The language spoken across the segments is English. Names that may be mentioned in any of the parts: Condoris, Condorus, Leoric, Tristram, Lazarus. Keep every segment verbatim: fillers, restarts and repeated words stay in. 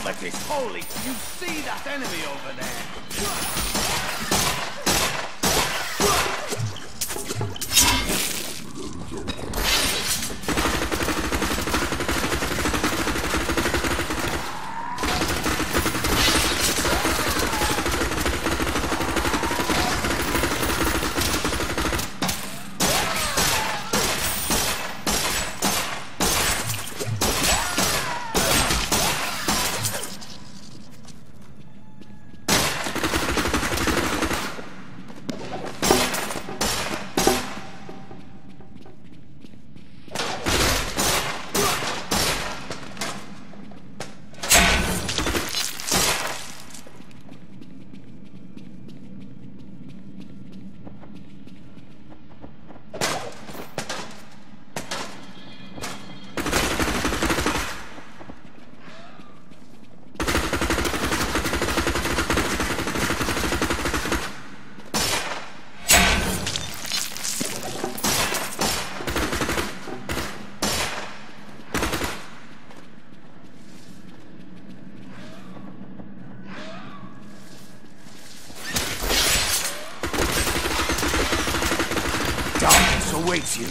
all that is holy. You see that enemy over there. You.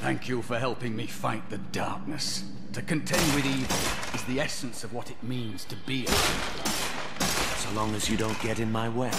Thank you for helping me fight the darkness. To contend with evil is the essence of what it means to be a hero. So long as you don't get in my way.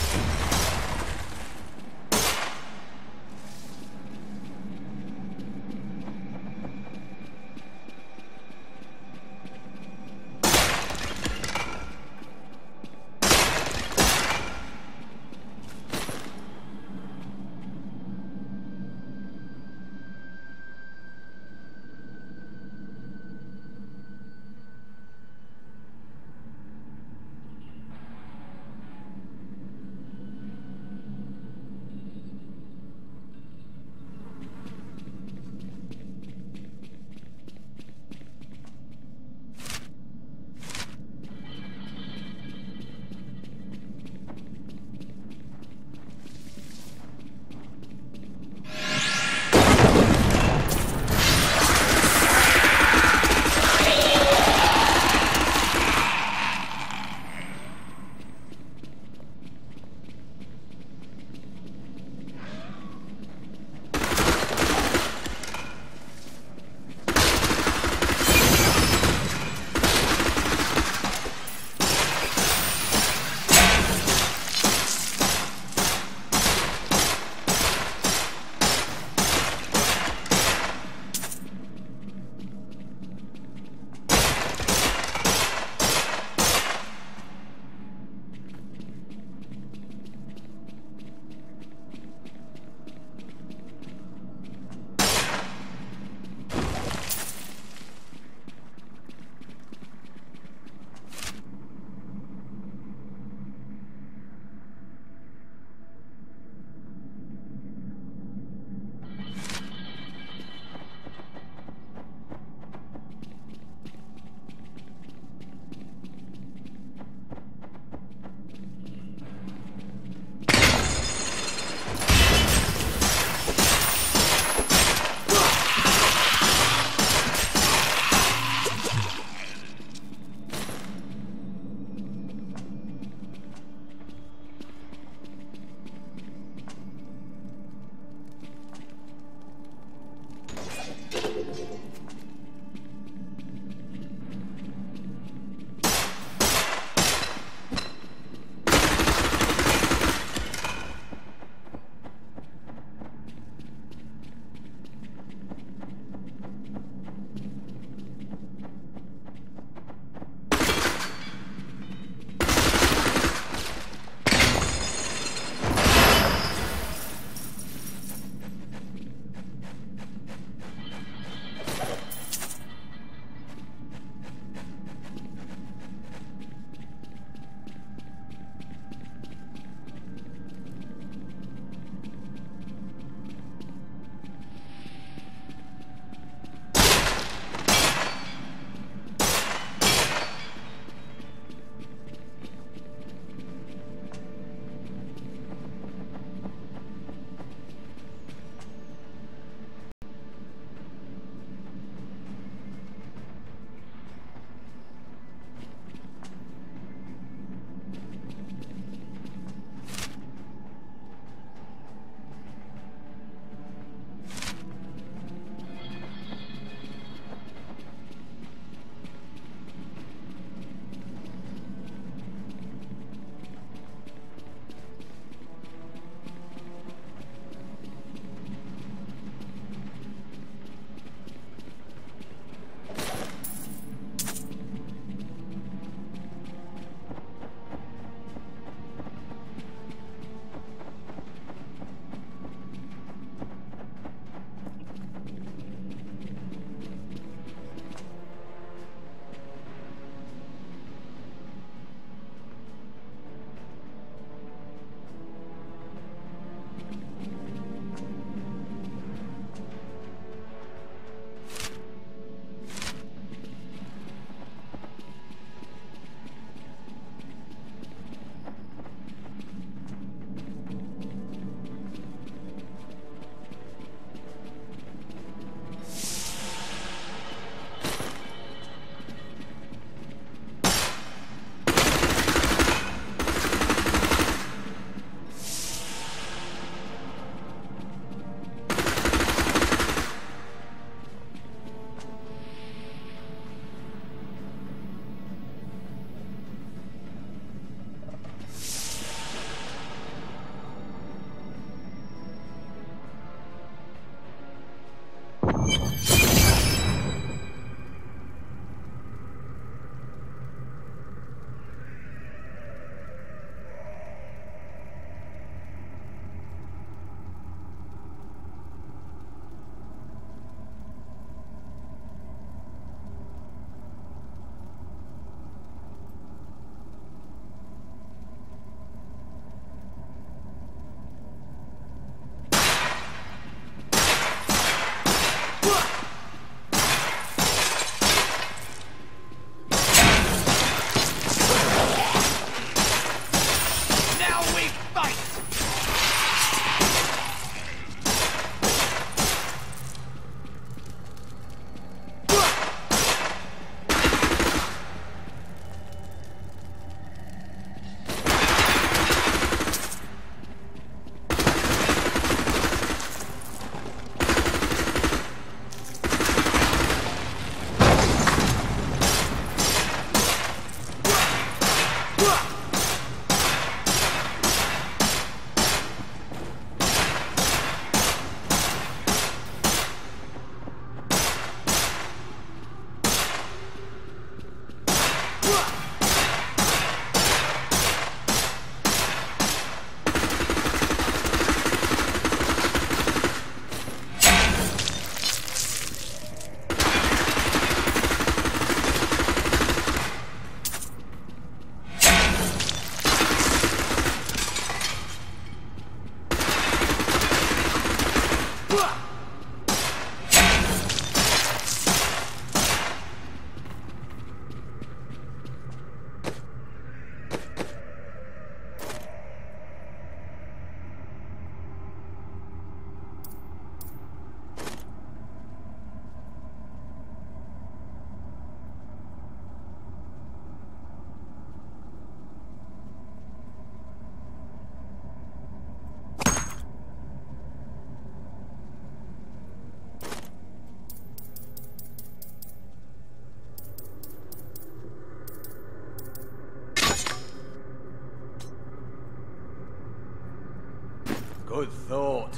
Good thought.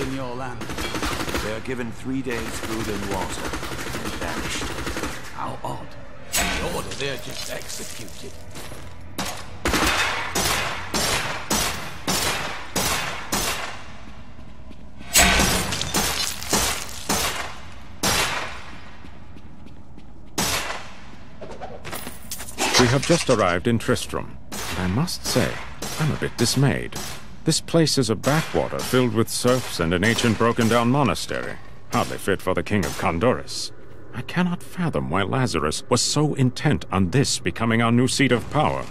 In your land. They are given three days food and water, and vanished. How odd. The order they are just executed. We have just arrived in Tristram. I must say, I'm a bit dismayed. This place is a backwater filled with serfs and an ancient broken-down monastery, hardly fit for the king of Condoris. I cannot fathom why Lazarus was so intent on this becoming our new seat of power.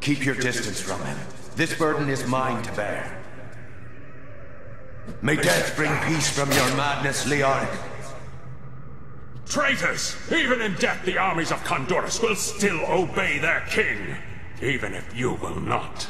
Keep your distance from him. This burden is mine to bear. May death bring peace from your madness, Leoric. Traitors! Even in death, the armies of Condorus will still obey their king, even if you will not.